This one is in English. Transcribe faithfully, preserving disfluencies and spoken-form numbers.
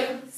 you.